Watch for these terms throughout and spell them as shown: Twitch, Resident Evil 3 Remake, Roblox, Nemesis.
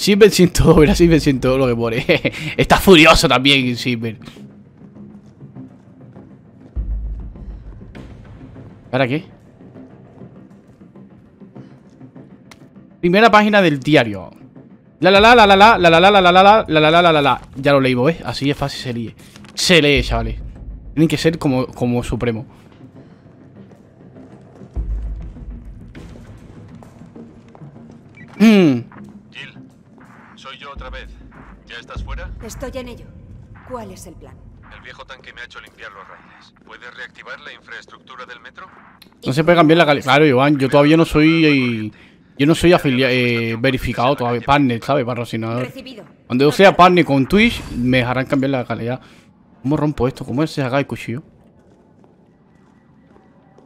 Silver sin todo, verás, Silver sin todo lo que pone. Está furioso también, Silver. ¿Para qué? Primera página del diario. La la la la la la la la la la la la la la la. Ya lo leímos, ¿ves? Así es fácil, se lee. Se lee, chavales. Tienen que ser como supremo. Jill, soy yo otra vez. ¿Ya estás fuera? Estoy en ello. ¿Cuál es el plan? El viejo tanque me ha hecho limpiar los raíles. ¿Puedes reactivar la infraestructura del metro? No se puede cambiar la calidad. Claro, Iván, yo todavía no soy... Yo no soy afiliado, verificado todavía, partner, ¿sabes? Patrocinador. Cuando yo sea partner con Twitch, me dejarán cambiar la calidad. ¿Cómo rompo esto? ¿Cómo se haga el cuchillo?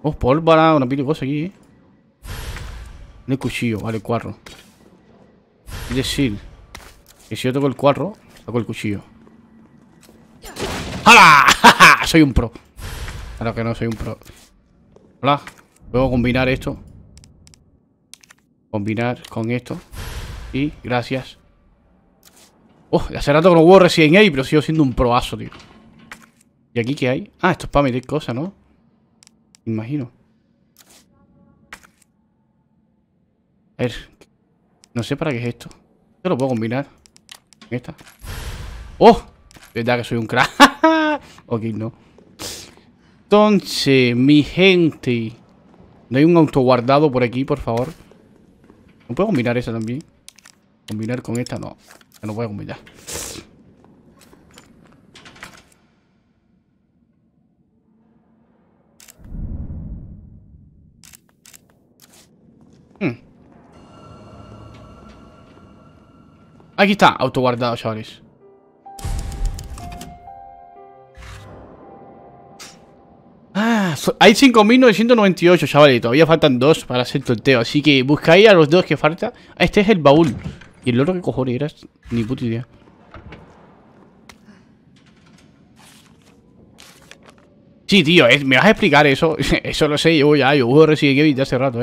Oh, pólvora, una pila de cosas aquí, No hay cuchillo, vale, cuarro. Es decir, que si yo toco el cuarro, saco el cuchillo. ¡Hala! Soy un pro. Claro que no soy un pro. Hola, puedo combinar esto. Combinar con esto. Y gracias. Oh, hace rato que no juego Resident Evil, pero sigo siendo un proazo, tío. ¿Y aquí qué hay? Ah, esto es para meter cosas, ¿no? Me imagino. A ver, no sé para qué es esto. Yo lo puedo combinar con esta. ¡Oh! Verdad que soy un crack. Ok, no. Entonces, mi gente, ¿no hay un auto guardado por aquí, por favor? ¿No puedo combinar esa también? Combinar con esta, no. No puedo combinar. Aquí está, autoguardado, chavales. Ah, hay 5.998, chavales. Todavía faltan 2 para hacer torteo. Así que buscáis a los 2 que faltan. Este es el baúl. ¿Y el otro que cojones era? Ni puta idea. Sí, tío, me vas a explicar eso. Eso lo sé yo ya. Yo juego Resident Evil de hace rato,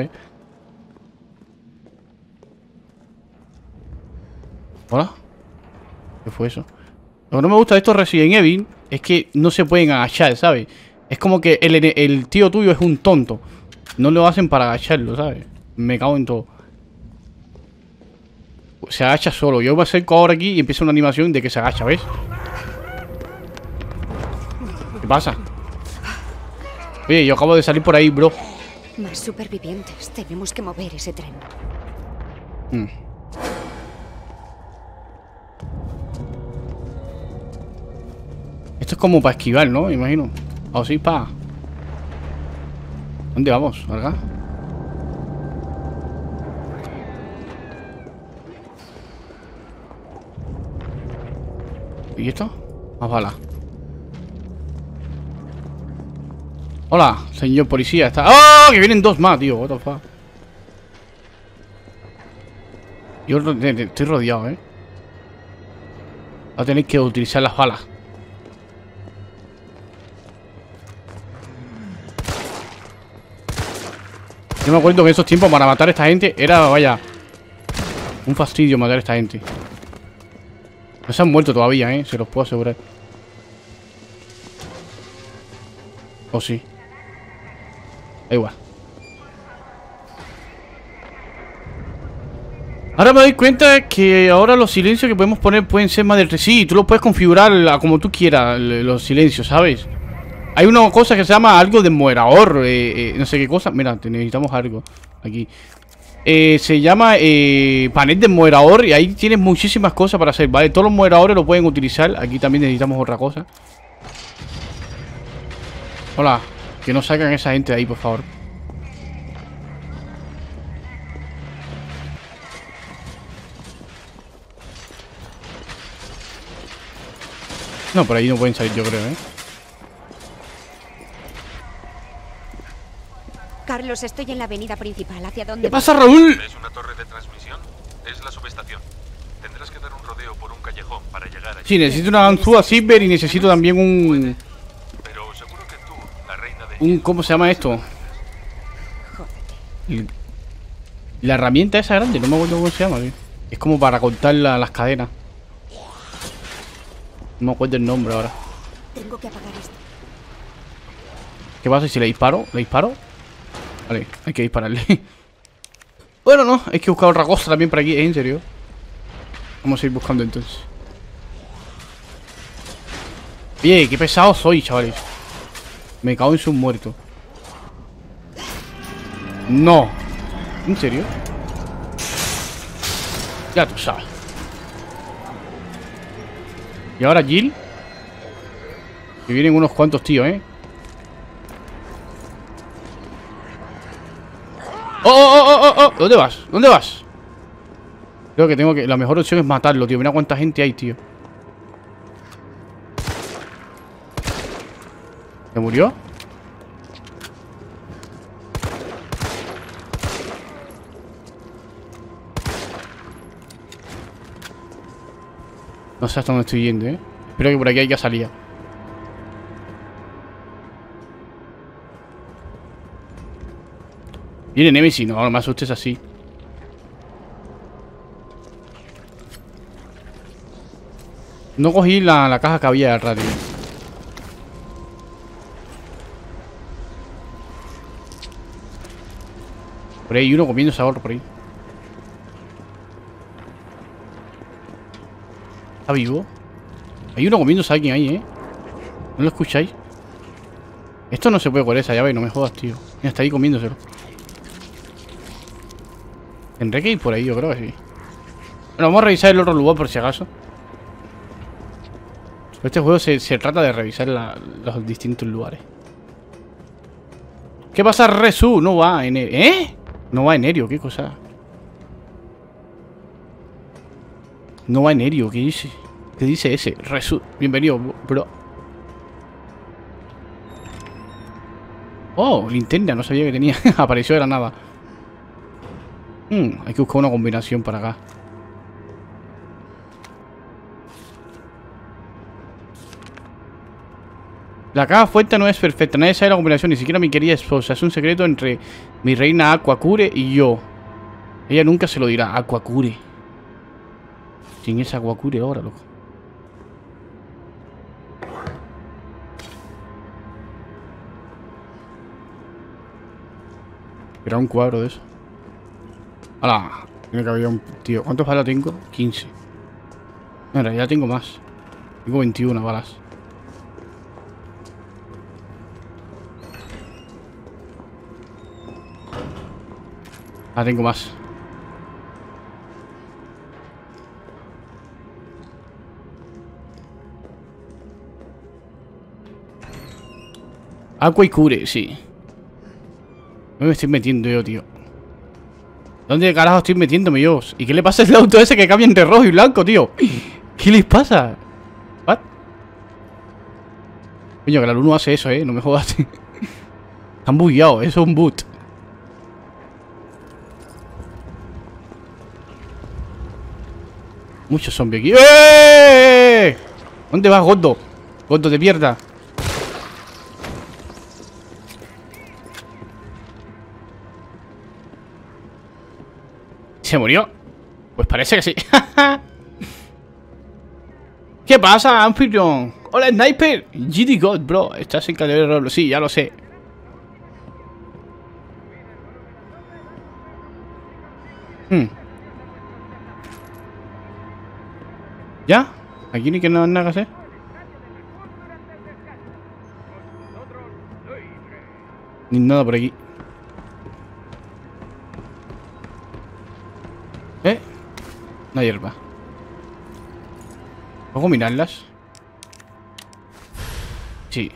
Hola. ¿Qué fue eso? Lo que no me gusta de estos Resident Evil es que no se pueden agachar, ¿sabes? Es como que el tío tuyo es un tonto. No lo hacen para agacharlo, ¿sabes? Me cago en todo. Se agacha solo. Yo me acerco ahora aquí y empieza una animación de que se agacha, ¿ves? ¿Qué pasa? Oye, yo acabo de salir por ahí, bro. Más supervivientes. Tenemos que mover ese tren. Esto es como para esquivar, ¿no? Me imagino. O sí, pa. ¿Dónde vamos? ¿Acá? ¿Y esto? Más balas. Hola, señor policía. Está... ¡Oh! Que vienen 2 más, tío. What the fuck. Yo estoy rodeado, Va a tener que utilizar las balas. Yo me acuerdo que en esos tiempos para matar a esta gente era, vaya, un fastidio matar a esta gente. No se han muerto todavía, se los puedo asegurar. O sí. Da igual. Ahora me doy cuenta que ahora los silencios que podemos poner pueden ser más del... Sí, tú los puedes configurar a como tú quieras, los silencios, ¿sabes? Hay una cosa que se llama algo de moderador, no sé qué cosa. Mira, necesitamos algo aquí. Se llama panel de moderador y ahí tienes muchísimas cosas para hacer, ¿vale? Todos los moderadores lo pueden utilizar. Aquí también necesitamos otra cosa. Hola, que no sacan a esa gente de ahí, por favor. No, por ahí no pueden salir, yo creo, Carlos, estoy en la avenida principal. ¿Hacia dónde? ¿Qué pasa, Raúl? Es una torre de transmisión. Es la subestación. Tendrás que dar un rodeo por un callejón para llegar allí. Sí, necesito una ganzúa Silver y necesito también un... Pero seguro que tú, la reina de... ¿Cómo se llama esto? La herramienta esa grande. No me acuerdo cómo se llama, tío. Es como para cortar las cadenas. No me acuerdo el nombre ahora. Tengo que apagar esto. ¿Qué pasa si le disparo? ¿Le disparo? Vale, hay que dispararle. Bueno, no, hay que buscar otra cosa también por aquí, en serio. Vamos a ir buscando entonces. Bien, qué pesado soy, chavales. Me cago en sus muertos. No. ¿En serio? Ya tú sabes. Y ahora Jill. Que vienen unos cuantos tíos, ¿eh? ¡Oh, oh, oh, oh, oh! ¿Dónde vas? ¿Dónde vas? Creo que tengo que... La mejor opción es matarlo, tío. Mira cuánta gente hay, tío. ¿Se murió? No sé hasta dónde estoy yendo, ¿eh? Espero que por aquí haya salida. Viene Nemesis, no, no me asustes así. No cogí la caja que había al radio. Por ahí hay uno comiendo sabor por ahí. ¿Está vivo? Hay uno comiendo alguien ahí, ¿eh? ¿No lo escucháis? Esto no se puede con esa llave, no me jodas, tío. Mira, está ahí comiéndoselo. Enrique y por ahí, yo creo que sí. Bueno, vamos a revisar el otro lugar por si acaso. Este juego se trata de revisar los distintos lugares. ¿Qué pasa, Resu? No va en... ¿Eh? No va en Erio, qué cosa. No va en Erio, ¿qué dice? ¿Qué dice ese? Resu, bienvenido, bro. Oh, linterna, no sabía que tenía. Apareció de la nada. Hay que buscar una combinación para acá. La caja fuerte no es perfecta. Nadie sabe la combinación, ni siquiera mi querida esposa. Es un secreto entre mi reina Aquacure y yo. Ella nunca se lo dirá. Aquacure. ¿Quién es Aquacure ahora, loco? Era un cuadro de eso. ¡Hala! Tiene que haber un tío. ¿Cuántas balas tengo? 15. En realidad tengo más. Tengo 21 balas. Ah, tengo más. Aqua y Cure, sí. No me estoy metiendo yo, tío. ¿Dónde carajo estoy metiéndome yo? ¿Y qué le pasa al auto ese que cambia entre rojo y blanco, tío? ¿Qué les pasa? ¿What? Coño, que el alumno hace eso, no me jodas. Están bugueados, eso es un boot. Muchos zombies aquí. ¡Eh! ¿Dónde vas, Gordo? Gordo de mierda. ¿Se murió? Pues parece que sí. ¿Qué pasa, anfitrión? Hola, Sniper. GD God, bro. Estás en categoría de Roblox. Sí, ya lo sé. ¿Ya? Aquí ni que nada que hacer. Ni nada por aquí. Una hierba. ¿Puedo combinarlas? Sí.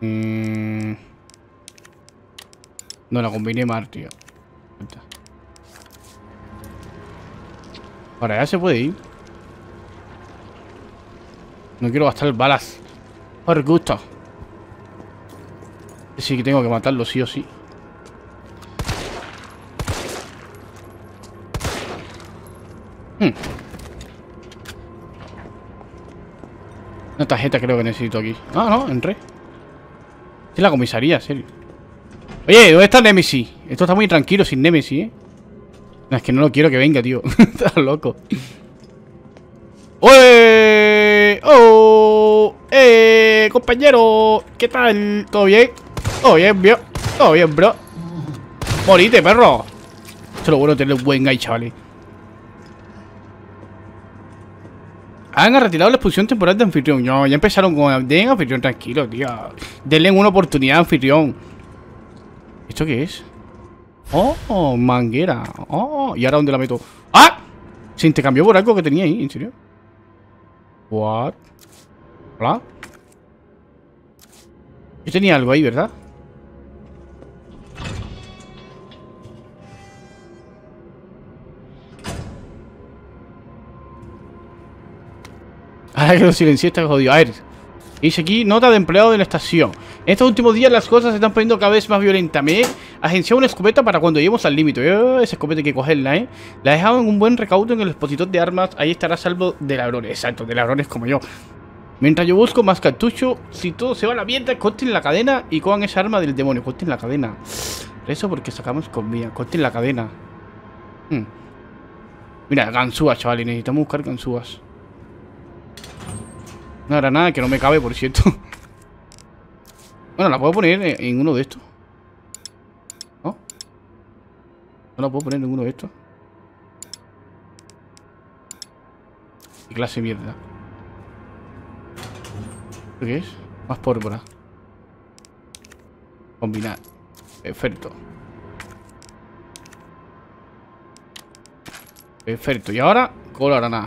No la combiné mal, tío. Ahora ya se puede ir. No quiero gastar balas. Por gusto. Sí que tengo que matarlo sí o sí. Una tarjeta creo que necesito aquí. Ah, no, entré. Es la comisaría, serio. Oye, ¿dónde está Nemesis? Esto está muy tranquilo sin Nemesis, No, es que no lo quiero que venga, tío. Estás loco. ¡Oye! ¡Oh! ¡Eh! ¡Compañero! ¿Qué tal? ¿Todo bien? Todo bien, bro. Todo bien, bro. ¡Morite, perro! Esto es lo bueno de tener un buen guy, chavales. Han retirado la expulsión temporal de anfitrión. No, ya empezaron con... Den anfitrión, tranquilo, tío. Denle una oportunidad a anfitrión. ¿Esto qué es? Oh, manguera. Oh, ¿y ahora dónde la meto? ¡Ah! Se intercambió por algo que tenía ahí, ¿en serio? What? ¿Hola? Yo tenía algo ahí, ¿verdad? Ahora que lo silencié está jodido. A ver, dice aquí, nota de empleado de la estación. En estos últimos días las cosas se están poniendo cada vez más violentas. Me he agenciado una escopeta para cuando lleguemos al límite. Esa escopeta hay que cogerla, ¿eh? La he dejado en un buen recaudo en el expositor de armas. Ahí estará a salvo de ladrones. Exacto, de ladrones como yo. Mientras yo busco más cartucho, si todo se va a la mierda, corten la cadena y cojan esa arma del demonio. Corten la cadena. Eso porque sacamos comida. Corten la cadena. Mira, ganzúas, chavales. Necesitamos buscar ganzúas. Una granada que no me cabe, por cierto. Bueno, la puedo poner en uno de estos. ¿No? No la puedo poner en uno de estos. Qué clase de mierda. ¿Esto qué es? Más pólvora. Combinar. Perfecto. Perfecto. Y ahora, con la granada.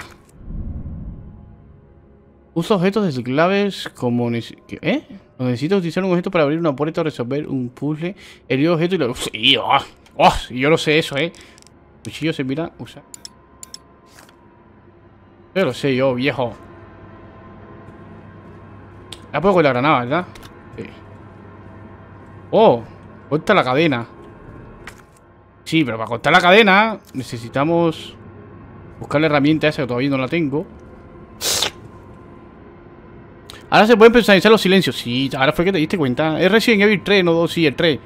Usa objetos desclaves como... ¿Eh? Necesito utilizar un objeto para abrir una puerta o resolver un puzzle. El objeto y lo... Sí, oh, yo lo sé eso, ¿eh? Cuchillo se mira... Usa. Yo lo sé yo, viejo. La puedo con la granada, ¿verdad? Sí. ¡Oh! Corta la cadena. Sí, pero para cortar la cadena necesitamos... buscar la herramienta esa que todavía no la tengo. Ahora se pueden personalizar los silencios. Sí, ahora fue que te diste cuenta. Es Resident Evil 3, no 2, sí, el 3.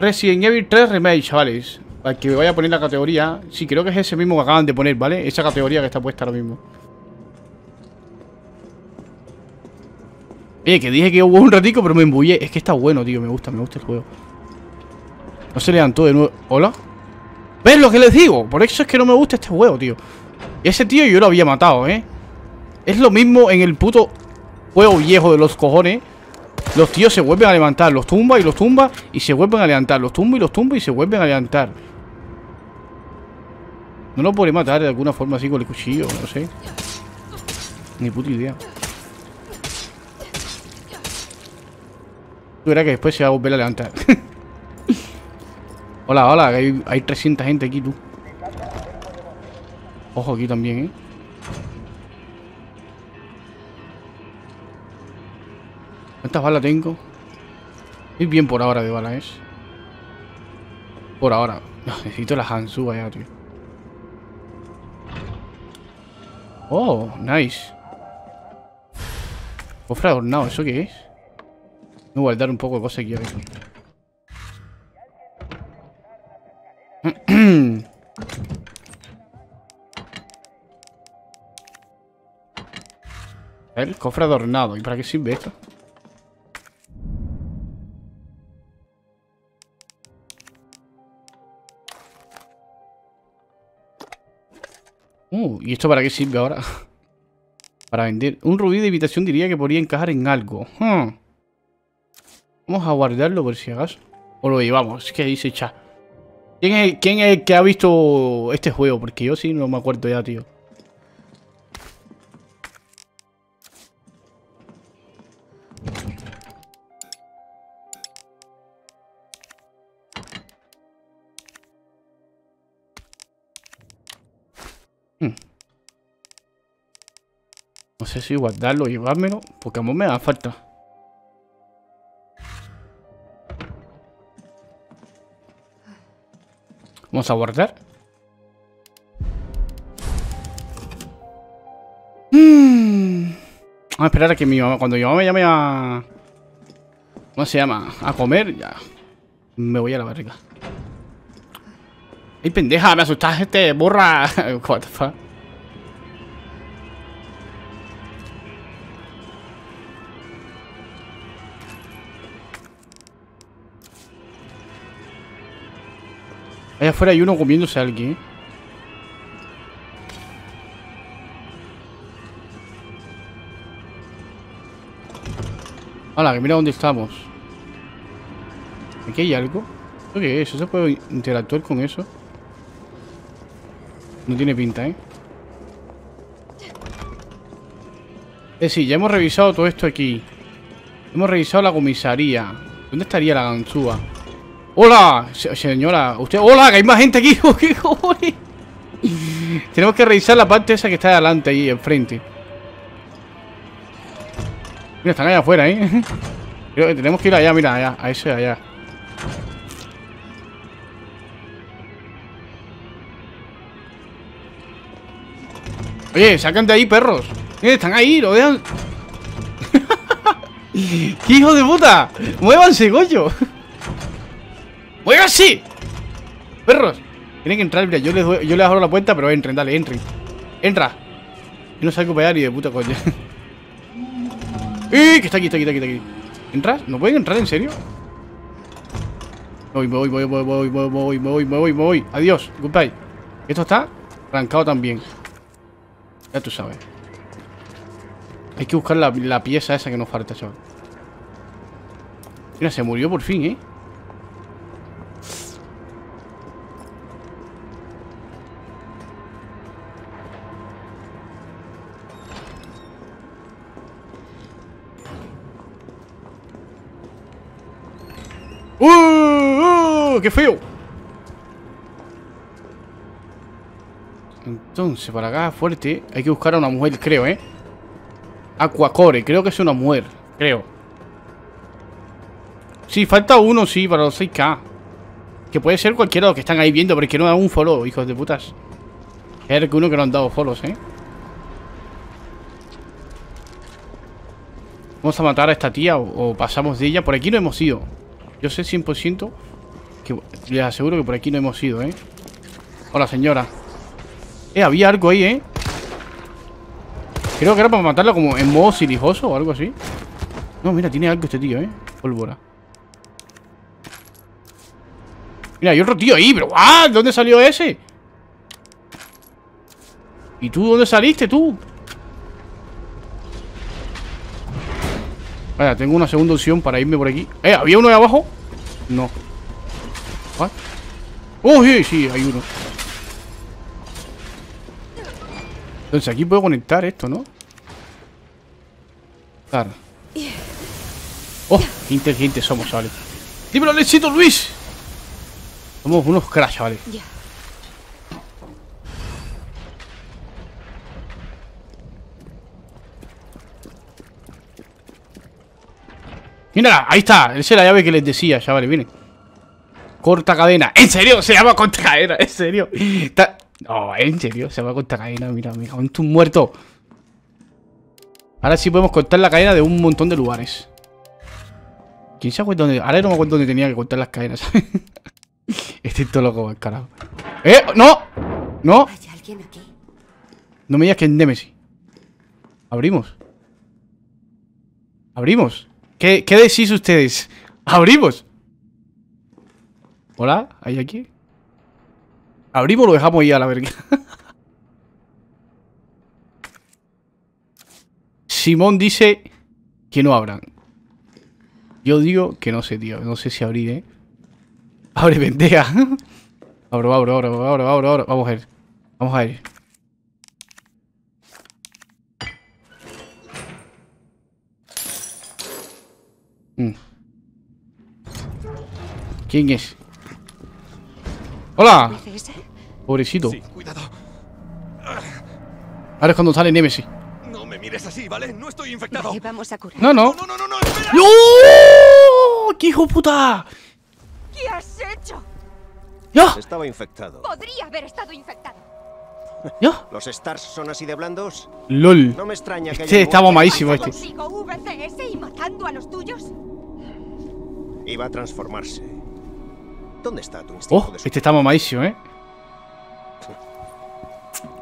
Resident Evil 3 Remake, chavales. Para que me vaya a poner la categoría. Sí, creo que es ese mismo que acaban de poner, ¿vale? Esa categoría que está puesta ahora mismo. Oye, que dije que hubo un ratico, pero me embullé. Es que está bueno, tío. Me gusta el juego. No se levantó de nuevo. ¿Hola? ¿Ves lo que les digo? Por eso es que no me gusta este juego, tío. Ese tío yo lo había matado, ¿eh? Es lo mismo en el puto juego viejo de los cojones. Los tíos se vuelven a levantar. Los tumba y los tumba y se vuelven a levantar. Los tumba y los tumba y se vuelven a levantar. No lo podré matar de alguna forma así con el cuchillo. No sé. Ni puta idea. Tú verás que después se va a volver a levantar. Hola, hola. Hay 300 gente aquí, tú. Ojo aquí también, ¿eh? ¿Cuántas balas tengo? Estoy bien por ahora de balas, ¿eh? Por ahora. No, necesito la Hansu ya, tío. Oh, nice. Cofre adornado, ¿eso qué es? Voy a guardar un poco de cosas aquí a ver. El cofre adornado. ¿Y para qué sirve esto? ¿Y esto para qué sirve ahora? Para vender. Un rubí de invitación diría que podría encajar en algo. Vamos a guardarlo por si acaso. O lo llevamos. ¿Qué dice chat? ¿Quién es el que ha visto este juego? Porque yo sí no me acuerdo ya, tío. No sé si guardarlo o llevármelo, porque a mí me da falta. Vamos a guardar. Vamos a esperar a que mi mamá, cuando mi mamá me llame a... ¿Cómo se llama? A comer, ya. Me voy a la barriga. ¡Ey, pendeja! ¡Me asustaste, burra! What the fuck. Allá afuera hay uno comiéndose a alguien. Hola, que mira dónde estamos. Aquí hay algo. ¿Eso qué es? ¿Eso puede interactuar con eso? No tiene pinta, ¿eh? Es decir, ya hemos revisado todo esto aquí. Hemos revisado la comisaría. ¿Dónde estaría la ganzúa? ¡Hola! Señora, usted... ¡Hola! ¡Que hay más gente aquí! ¡Qué joder! Tenemos que revisar la parte esa que está adelante ahí, enfrente. Mira, están allá afuera, ¿eh? Creo que tenemos que ir allá, mira, allá, a ese de allá. Oye, sacan de ahí, perros. Están ahí, lo dejan. ¡Qué hijo de puta! ¡Muévanse, coño! ¡Muévanse! Perros, tienen que entrar, mira, yo les abro la puerta, pero entren, dale, entren. Entra. Yo no salgo para allá ni de puta coña. ¡Eh! Que está aquí, está aquí, está aquí, está aquí. ¿Entras? ¿No pueden entrar en serio? Me voy. Adiós, goodbye. Esto está arrancado también. Ya tú sabes. Hay que buscar la pieza esa que nos falta, chaval. Mira, se murió por fin, ¿eh? ¡Qué feo! Entonces, para acá, fuerte. Hay que buscar a una mujer, creo, ¿eh? Aquacore, creo que es una mujer. Creo. Sí, falta uno, sí, para los 6K. Que puede ser cualquiera de los que están ahí viendo, pero es que no dan un follow, hijos de putas. Hay alguno que no han dado follows, ¿eh? Vamos a matar a esta tía o pasamos de ella. Por aquí no hemos ido. Yo sé 100% que les aseguro que por aquí no hemos ido, ¿eh? Hola, señora. Había algo ahí, ¿eh? Creo que era para matarla como en modo silijoso o algo así. No, mira, tiene algo este tío, ¿eh? Pólvora. Mira, hay otro tío ahí, pero... ¡Ah! ¿Dónde salió ese? ¿Y tú dónde saliste, tú? Vaya, tengo una segunda opción para irme por aquí. ¿Había uno ahí abajo? No. ¿What? ¡Oh, sí! Sí, hay uno. Entonces aquí puedo conectar esto, ¿no? Claro. ¡Oh! ¡Qué inteligentes somos, chavales! ¡Dímelo, Alexito, Luis! Somos unos crash, chavales. ¡Mírala! ¡Ahí está! Esa es la llave que les decía, chavales, miren. Corta cadena. ¿En serio? Se llama corta cadena, en serio. Está... No, en serio, se va a cortar la cadena. Mira, me cago en tu muerto. Ahora sí podemos cortar la cadena de un montón de lugares. ¿Quién se acuerda dónde? Ahora no me acuerdo dónde tenía que cortar las cadenas, ¿sabes? Estoy todo loco, el carajo. ¡No! ¡No! ¿Hay alguien aquí? No me digas que es Nemesis. Abrimos. Abrimos. ¿Qué decís ustedes? Abrimos. ¿Hola? ¿Hay aquí? Abrimos o lo dejamos ahí a la verga. Simón dice que no abran. Yo digo que no sé, tío. No sé si abrir, ¿eh? Abre, pendeja. Abro. Vamos a ver. Vamos a ver. ¿Quién es? ¡Hola! Pobrecito. Sí, cuidado. Ahora es cuando sale Nemesis. No me mires así, ¿vale? No estoy infectado. Vale, vamos a curar. No, espera. ¡No! ¡Qué hijo puta! ¿Qué has hecho? ¡Ya! Estaba infectado. Podría haber estado infectado. ¿Ya? ¿Los stars son así de blandos? ¡Lol! No me extraña que está mamadísimo este. ¿Consigo VCS y matando a los tuyos? Iba a transformarse. ¿Dónde está tu instinto? Oh, este está mamadísimo, ¿eh?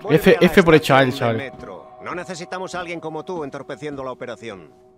F por hecho a él, chaval. No necesitamos a alguien como tú entorpeciendo la operación.